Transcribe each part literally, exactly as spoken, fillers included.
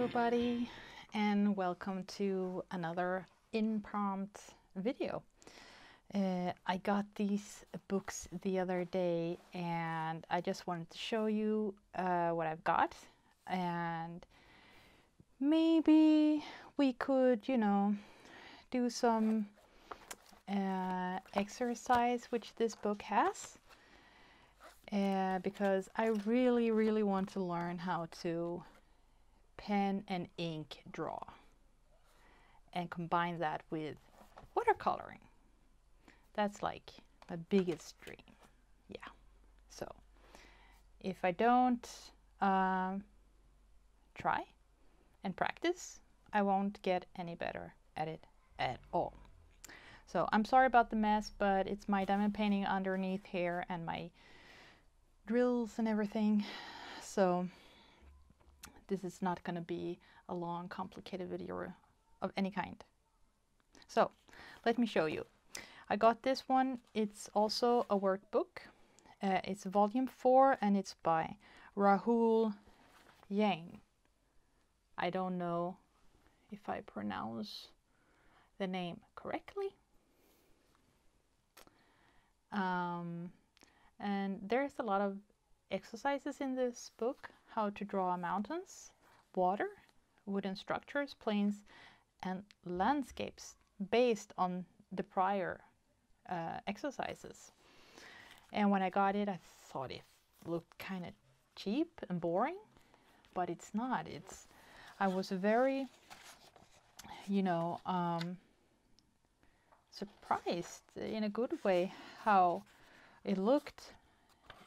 everybody, and welcome to another impromptu video. Uh, I got these books the other day, and I just wanted to show you uh, what I've got, and maybe we could, you know, do some uh, exercise, which this book has, uh, because I really, really want to learn how to pen and ink draw and combine that with watercoloring. That's like my biggest dream. Yeah, so if I don't um, try and practice, I won't get any better at it at all. So I'm sorry about the mess, but it's my diamond painting underneath here and my drills and everything, so this is not going to be a long, complicated video of any kind. So let me show you. I got this one. It's also a workbook. Uh, it's volume four, and it's by Rahul Yang. I don't know if I pronounce the name correctly. Um, and there's a lot of exercises in this book. How to draw mountains, water, wooden structures, plains, and landscapes based on the prior uh, exercises. And when I got it, I thought it looked kind of cheap and boring, but it's not. It's I was very, you know, um, surprised in a good way how it looked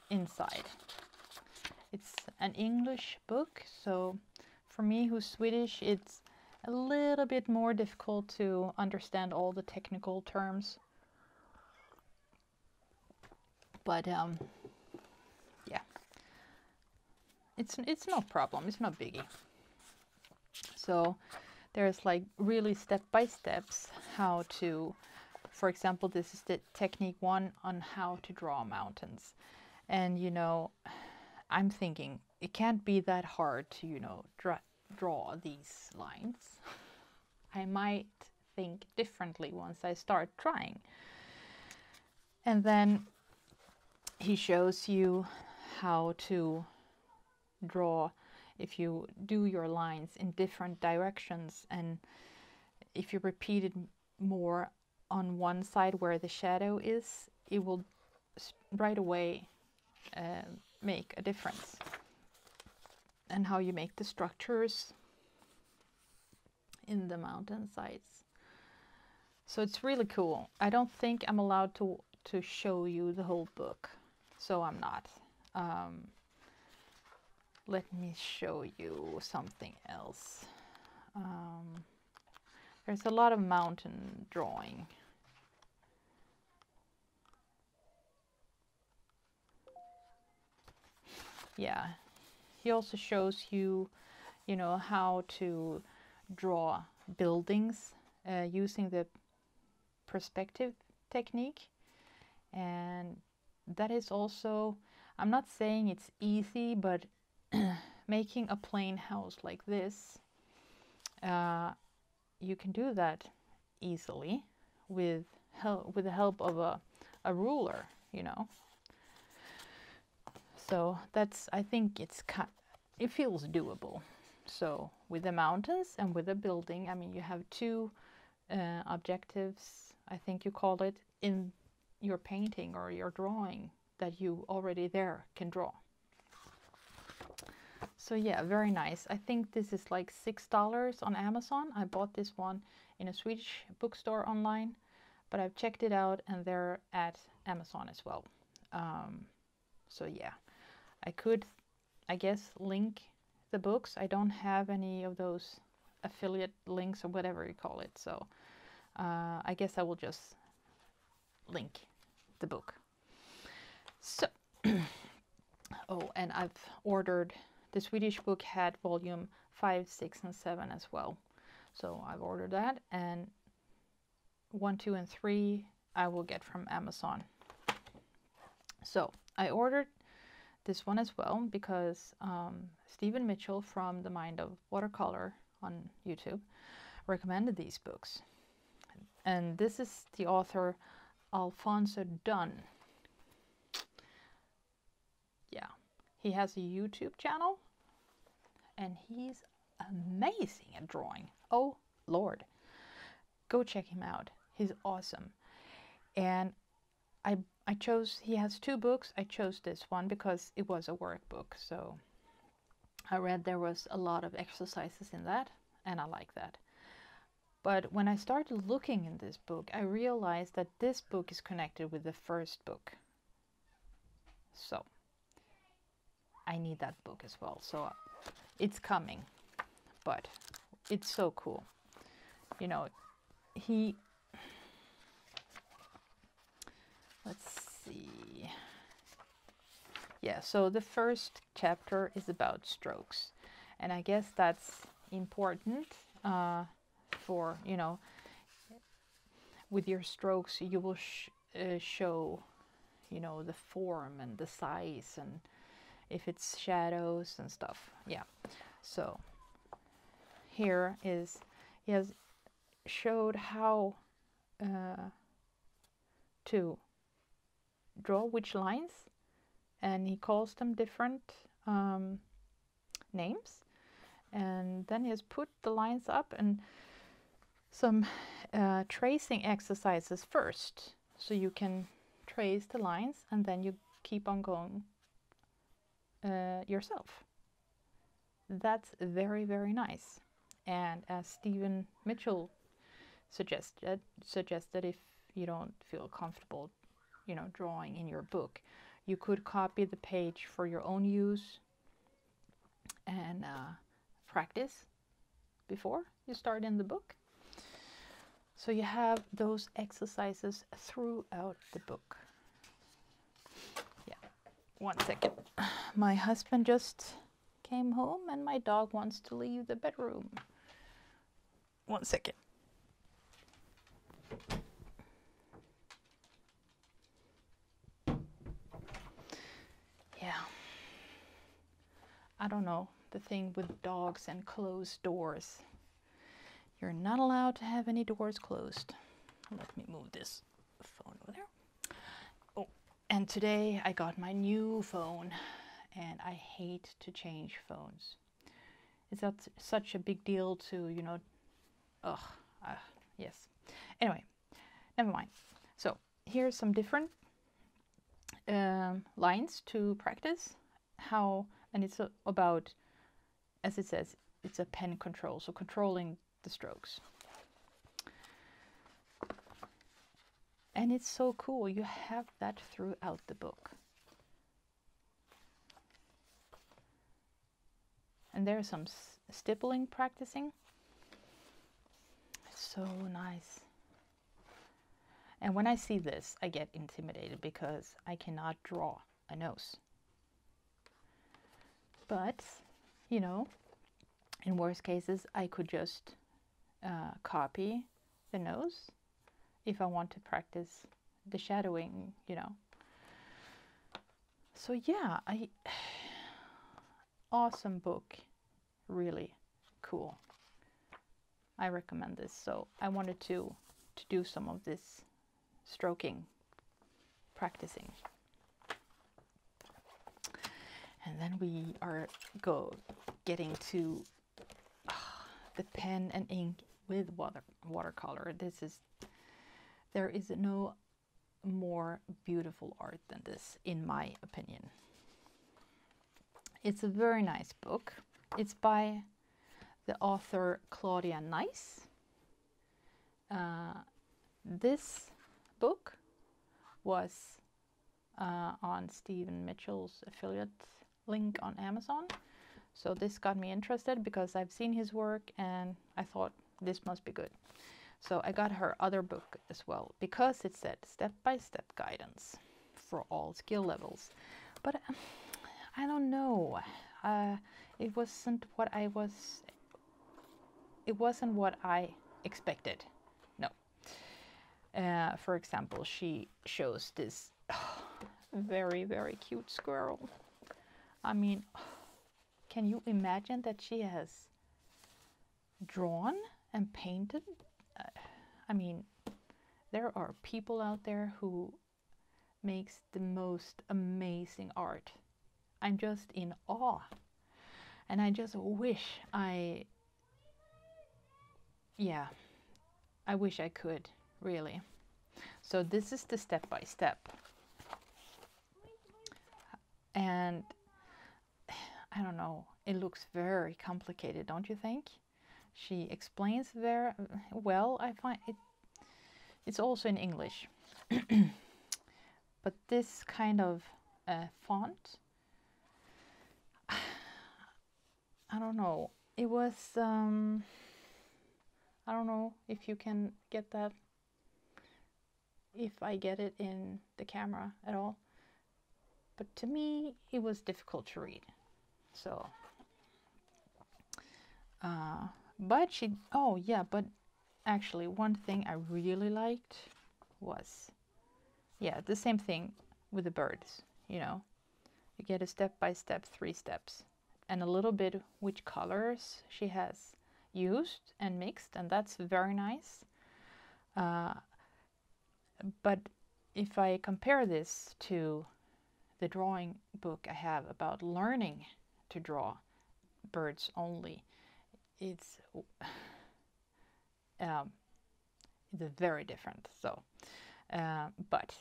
inside. It's an English book, so for me who's Swedish, it's a little bit more difficult to understand all the technical terms. But um, yeah, it's it's no problem. It's no biggie. So there's like really step by steps how to, for example, this is the technique one on how to draw mountains, and you know. I'm thinking it can't be that hard to, you know, dra draw these lines. I might think differently once I start trying. And then he shows you how to draw if you do your lines in different directions, and if you repeat it more on one side where the shadow is, it will right away uh, make a difference, and how you make the structures in the mountainsides. So it's really cool. I don't think I'm allowed to to show you the whole book, so I'm not. Um, let me show you something else. Um, there's a lot of mountain drawing. Yeah, he also shows you, you know, how to draw buildings uh, using the perspective technique. And that is also, I'm not saying it's easy, but making a plain house like this, uh, you can do that easily with, hel with the help of a, a ruler, you know. So that's, I think it's, it feels doable. So with the mountains and with the building, I mean, you have two uh, objectives, I think you call it, in your painting or your drawing that you already there can draw. So yeah, very nice. I think this is like six dollars on Amazon. I bought this one in a Swedish bookstore online, but I've checked it out and they're at Amazon as well. Um, so yeah. I could, I guess, link the books. I don't have any of those affiliate links or whatever you call it. So uh, I guess I will just link the book. So, oh, and I've ordered, the Swedish book had volume five, six, and seven as well. So I've ordered that, and one, two, and three I will get from Amazon. So I ordered this one as well, because um, Stephen Mitchell from The Mind of Watercolor on YouTube recommended these books. And this is the author Alphonso Dunn. Yeah, he has a YouTube channel and he's amazing at drawing. Oh Lord, go check him out. He's awesome. And I I chose, he has two books. I chose this one because it was a workbook, so I read there was a lot of exercises in that, and I like that. But when I started looking in this book, I realized that this book is connected with the first book. So I need that book as well. So it's coming, but it's so cool. You know, he... Let's see. Yeah, so the first chapter is about strokes. And I guess that's important uh, for, you know, with your strokes, you will sh uh, show, you know, the form and the size and if it's shadows and stuff. Yeah. So here is, he has showed how uh, to draw which lines, and he calls them different um, names, and then he has put the lines up and some uh, tracing exercises first, so you can trace the lines and then you keep on going uh, yourself. That's very, very nice. And as Stephen Mitchell suggested suggested if you don't feel comfortable, you know, drawing in your book, you could copy the page for your own use and uh, practice before you start in the book. So you have those exercises throughout the book. Yeah, one second. My husband just came home and my dog wants to leave the bedroom. One second. Yeah, I don't know, the thing with dogs and closed doors. You're not allowed to have any doors closed. Let me move this phone over there. Oh, and today I got my new phone, and I hate to change phones. It's not such a big deal to, you know, ugh, uh, yes. Anyway, never mind. So here's some different Um, lines to practice how, and it's about, as it says, it's a pen control, so controlling the strokes. And it's so cool, you have that throughout the book. And there's some stippling practicing. It's so nice. And when I see this, I get intimidated because I cannot draw a nose. But, you know, in worst cases, I could just uh, copy the nose if I want to practice the shadowing, you know. So yeah, I awesome book, really cool. I recommend this. So I wanted to, to do some of this stroking practicing, and then we are go getting to uh, the pen and ink with water watercolor. This is, there is no more beautiful art than this, in my opinion. It's a very nice book. It's by the author Claudia Nice. Uh, this book was uh, on Stephen Mitchell's affiliate link on Amazon, so this got me interested because I've seen his work and I thought this must be good. So I got her other book as well because it said step-by-step guidance for all skill levels, but um, I don't know, uh, it wasn't what I was it wasn't what I expected. Uh, for example, she shows this oh, very, very cute squirrel. I mean, can you imagine that she has drawn and painted? Uh, I mean, there are people out there who makes the most amazing art. I'm just in awe. And I just wish I, yeah, I wish I could, really. So this is the step-by-step. And I don't know, it looks very complicated, don't you think? She explains very well, I find it. It's also in English. But this kind of uh, font, I don't know, it was, um, I don't know if you can get that, if I get it in the camera at all. But to me, it was difficult to read. So, uh, but she, oh yeah, but actually one thing I really liked was, yeah, the same thing with the birds, you know. You get a step-by-step, three steps, and a little bit which colors she has used and mixed, and that's very nice. Uh, but if I compare this to the drawing book I have about learning to draw birds only, it's um, it's very different. So, uh, but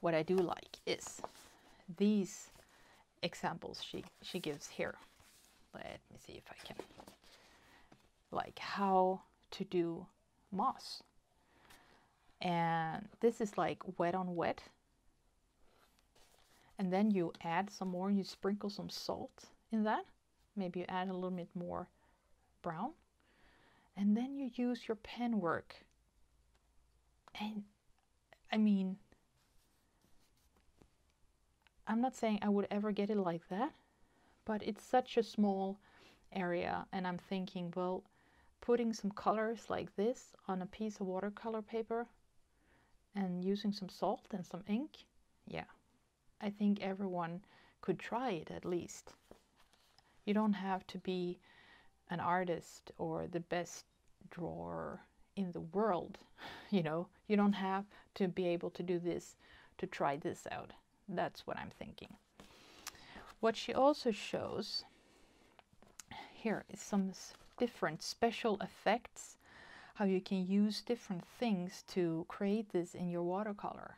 what I do like is these examples she she gives here. Let me see if I can, like, how to do moss. And this is like wet on wet. And then you add some more, you sprinkle some salt in that. Maybe you add a little bit more brown. And then you use your pen work. And I mean, I'm not saying I would ever get it like that, but it's such a small area. And I'm thinking, well, putting some colors like this on a piece of watercolor paper and using some salt and some ink. Yeah. I think everyone could try it at least. You don't have to be an artist or the best drawer in the world, you know. You don't have to be able to do this to try this out. That's what I'm thinking. What she also shows here is some different special effects, how you can use different things to create this in your watercolor.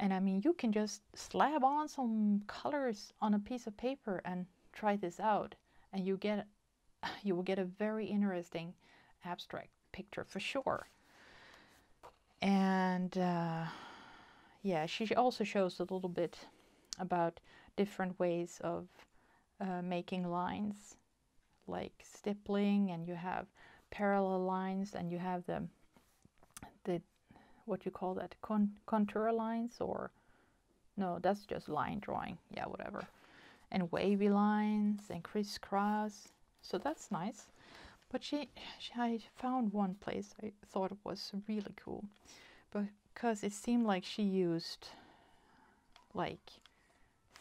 And I mean, you can just slab on some colors on a piece of paper and try this out, and you get, you will get a very interesting abstract picture for sure. And uh, yeah, she also shows a little bit about different ways of uh, making lines, like stippling, and you have parallel lines, and you have the the what you call that, Con contour lines, or no, that's just line drawing, yeah, whatever, and wavy lines and crisscross. So that's nice. But she, she I found one place I thought was really cool, because it seemed like she used like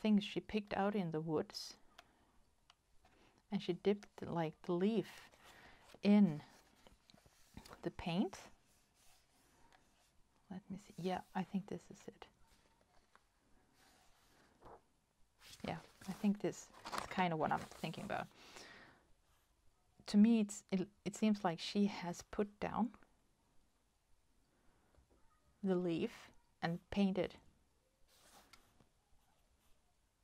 things she picked out in the woods, and she dipped like the leaf in the paint. Let me see. Yeah, I think this is it. Yeah, I think this is kind of what I'm thinking about. To me, it's, it, it seems like she has put down the leaf and painted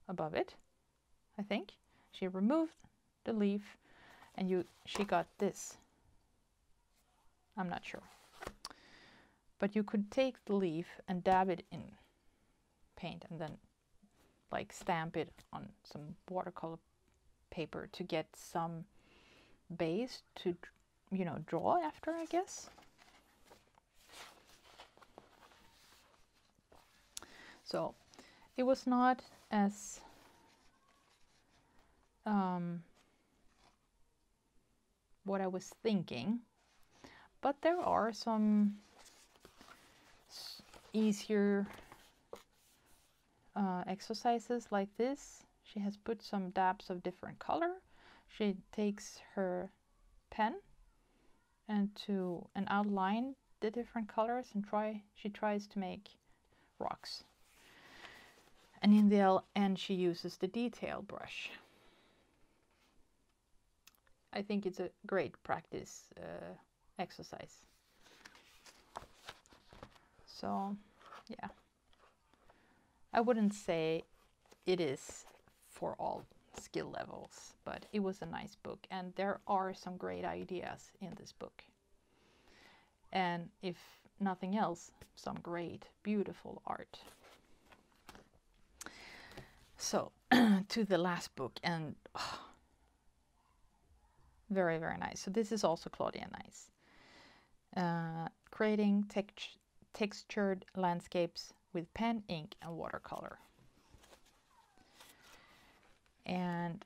above it, I think. She removed the leaf and you, she got this. I'm not sure. But you could take the leaf and dab it in paint and then like stamp it on some watercolor paper to get some base to, you know, draw after, I guess. So it was not as um, what I was thinking, but there are some easier uh, exercises like this. She has put some dabs of different color. She takes her pen and to and outline the different colors and try she tries to make rocks. And in the end she uses the detail brush. I think it's a great practice uh, exercise. So yeah, I wouldn't say it is for all skill levels, but it was a nice book and there are some great ideas in this book. And if nothing else, some great, beautiful art. So to the last book, and oh, very, very nice. So this is also Claudia Nice. Uh, creating text textured landscapes with pen, ink, and watercolor. And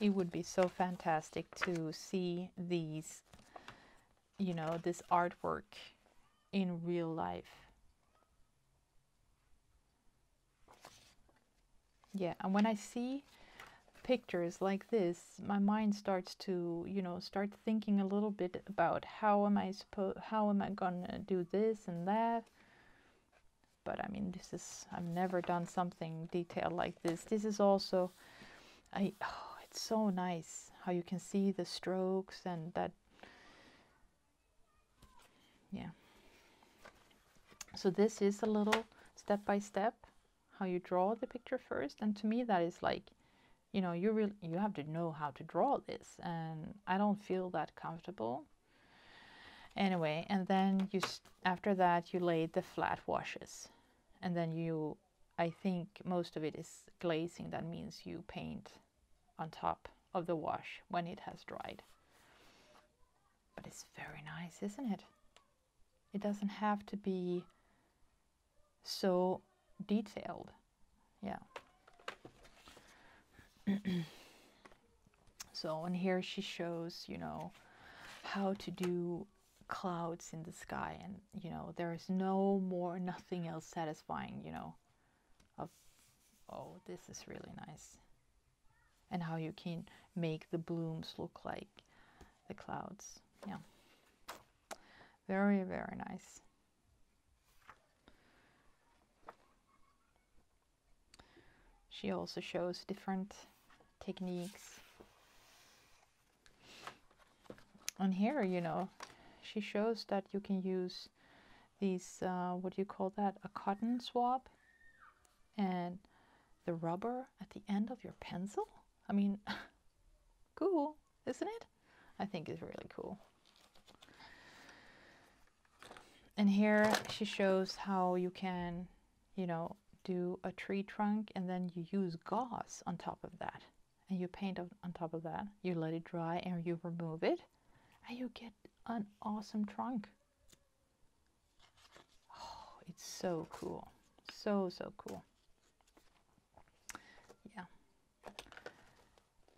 it would be so fantastic to see these, you know, this artwork in real life. Yeah, and when I see pictures like this, my mind starts to, you know, start thinking a little bit about how am I supposed, how am I gonna do this and that. But I mean, this is, I've never done something detailed like this. This is also, I, oh, it's so nice how you can see the strokes and that. Yeah. So this is a little step by step, how you draw the picture first. And to me, that is like, you know, you really, you have to know how to draw this. And I don't feel that comfortable. Anyway, and then you after that you laid the flat washes, and then you, I think most of it is glazing. That means you paint on top of the wash when it has dried. But it's very nice, isn't it? It doesn't have to be so detailed. Yeah. So, and here she shows, you know, how to do clouds in the sky, and you know, there is no more, nothing else satisfying, you know, of, oh, this is really nice. And how you can make the blooms look like the clouds. Yeah, very, very nice. She also shows different techniques. And here, you know, she shows that you can use these, uh, what do you call that, a cotton swab and the rubber at the end of your pencil. I mean, cool, isn't it? I think it's really cool. And here she shows how you can, you know, do a tree trunk and then you use gauze on top of that. And you paint on top of that, you let it dry and you remove it and you get an awesome trunk. Oh, it's so cool. So, so cool. Yeah.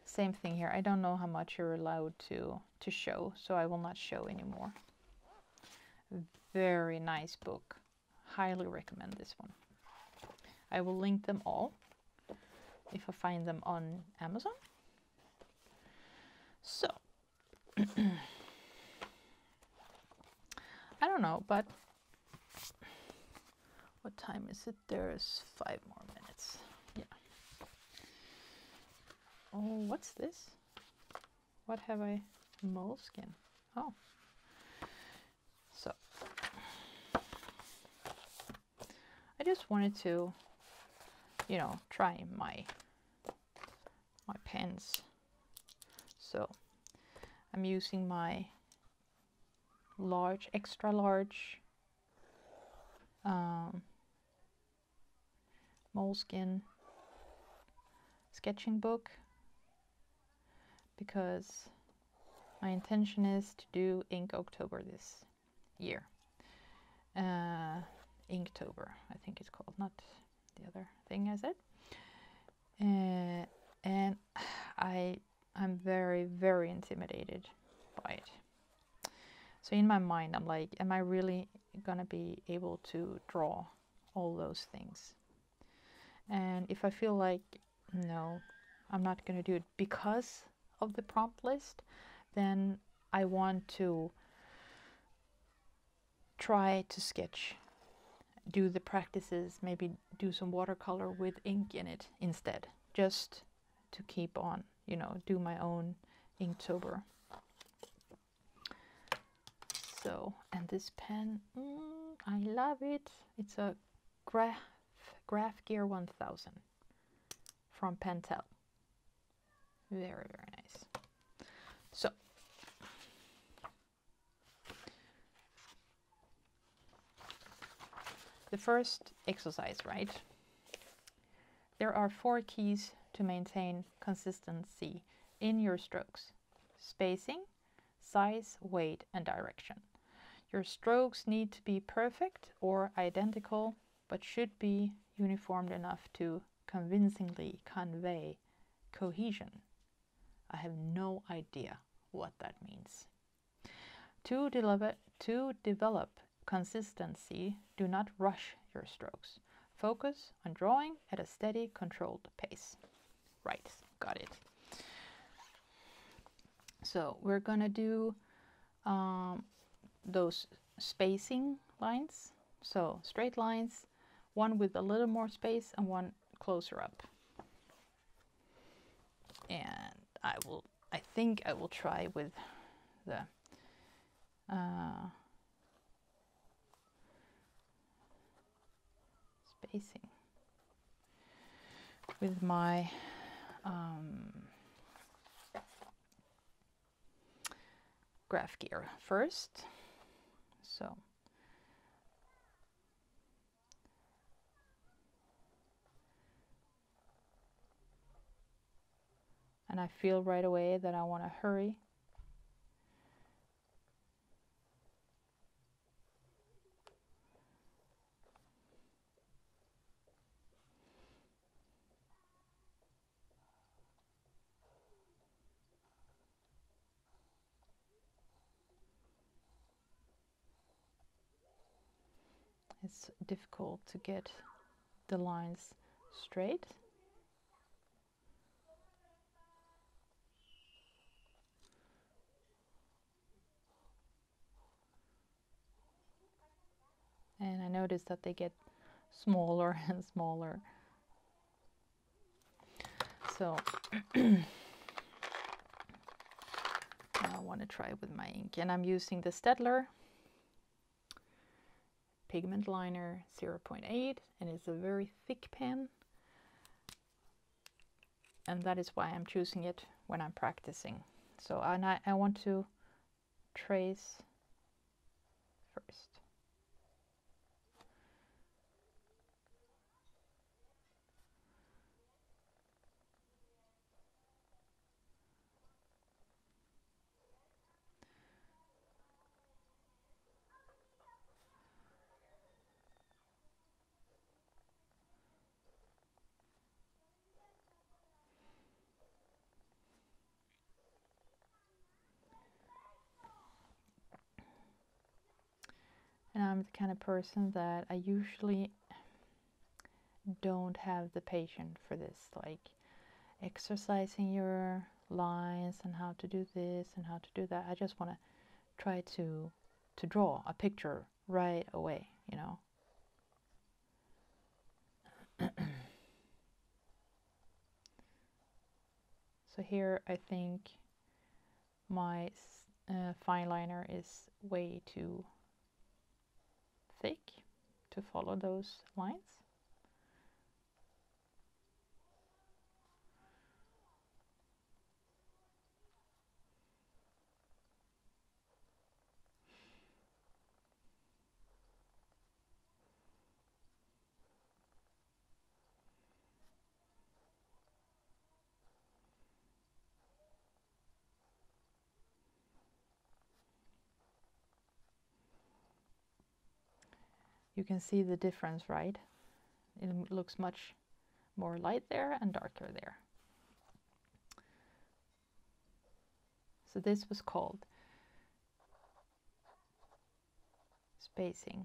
Same thing here. I don't know how much you're allowed to, to show, so I will not show anymore. Very nice book. Highly recommend this one. I will link them all if I find them on Amazon. So. I don't know, but what time is it? There's five more minutes. Yeah. Oh, what's this? What have I? Moleskin. Oh. So. I just wanted to, you know, try my, my pens. So I'm using my large, extra large um, Moleskin sketching book, because my intention is to do Inktober this year. Uh, Inktober, I think it's called, not the other thing I said. Uh, and I, I'm very, very intimidated by it. So in my mind, I'm like, am I really gonna be able to draw all those things. And if I feel like, no, I'm not going to do it because of the prompt list, then I want to try to sketch, do the practices, maybe do some watercolor with ink in it instead, just to keep on, you know, do my own Inktober. So, and this pen, mm, I love it. It's a Graph, Graph Gear one thousand from Pentel. Very, very nice. So, the first exercise, right? There are four keys to maintain consistency in your strokes: spacing, size, weight, and direction. Your strokes need to be perfect or identical, but should be uniformed enough to convincingly convey cohesion. I have no idea what that means. To develop, to develop consistency, do not rush your strokes. Focus on drawing at a steady, controlled pace. Right, got it. So we're gonna do um, those spacing lines. So straight lines, one with a little more space and one closer up. And I will, I think I will try with the uh, spacing with my um, Graph Gear first. So and I feel right away that I want to hurry. It's difficult to get the lines straight. And I notice that they get smaller and smaller. So I want to try with my ink. And I'm using the Staedtler pigment liner zero point eight, and it's a very thick pen. And that is why I'm choosing it when I'm practicing. So and I, I want to trace first. And I'm the kind of person that I usually don't have the patience for this, like exercising your lines and how to do this and how to do that. I just want to try to to draw a picture right away, you know. So here I think my uh, fine liner is way too thick to follow those lines. You can see the difference, right? It looks much more light there and darker there. So this was called spacing.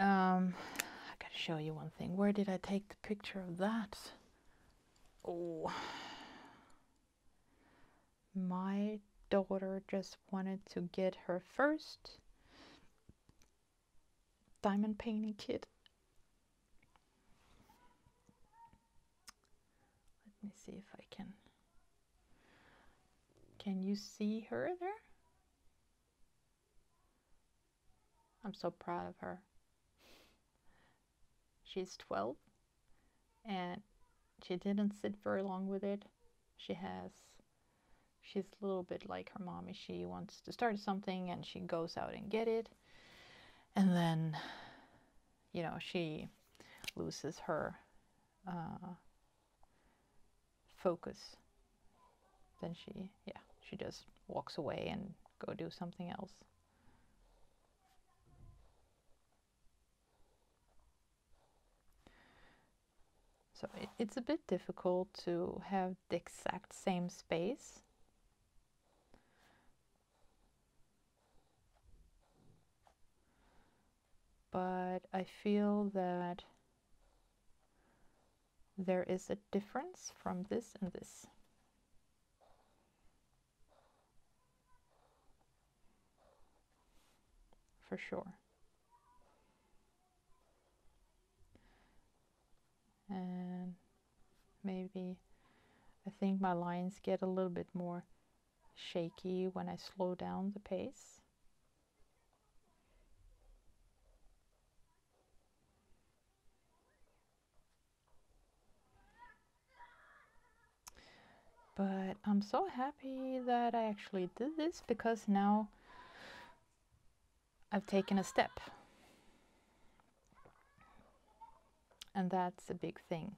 um, I gotta show you one thing. Where did I take the picture of that? Oh, my daughter just wanted to get her first diamond painting kit. Let me see if I can. Can you see her there? I'm so proud of her. She's twelve and she didn't sit very long with it. She has, she's a little bit like her mommy. She wants to start something and she goes out and get it. And then, you know, she loses her uh, focus. Then she, yeah, she just walks away and go do something else. So it, it's a bit difficult to have the exact same space. But I feel that there is a difference from this and this. For sure. And maybe I think my lines get a little bit more shaky when I slow down the pace. But I'm so happy that I actually did this, because now I've taken a step. And that's a big thing,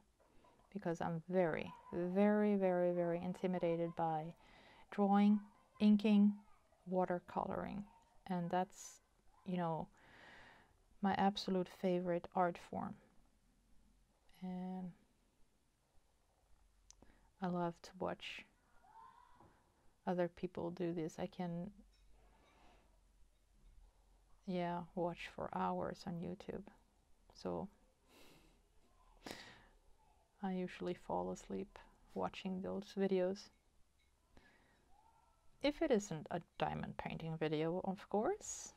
because I'm very, very, very, very intimidated by drawing, inking, watercoloring. And that's, you know, my absolute favorite art form. And I love to watch other people do this. I can, yeah, watch for hours on YouTube. So I usually fall asleep watching those videos. If it isn't a diamond painting video, of course.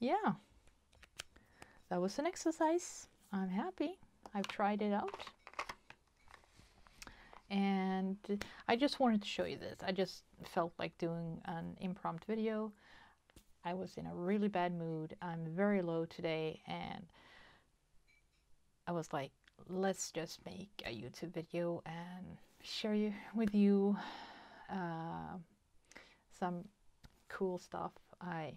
Yeah, that was an exercise. I'm happy. I've tried it out. And I just wanted to show you this. I just felt like doing an impromptu video. I was in a really bad mood. I'm very low today, and I was like, let's just make a YouTube video and share you, with you uh, some cool stuff I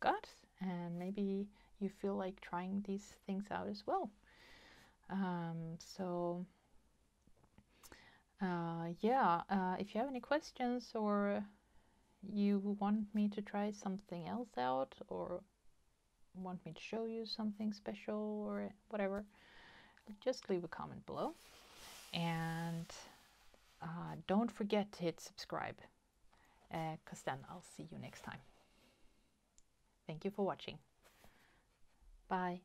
got, and maybe you feel like trying these things out as well. Um, so uh, yeah, uh, if you have any questions, or you want me to try something else out, or want me to show you something special or whatever, just leave a comment below, and uh, don't forget to hit subscribe, because uh, then I'll see you next time. Thank you for watching. Bye.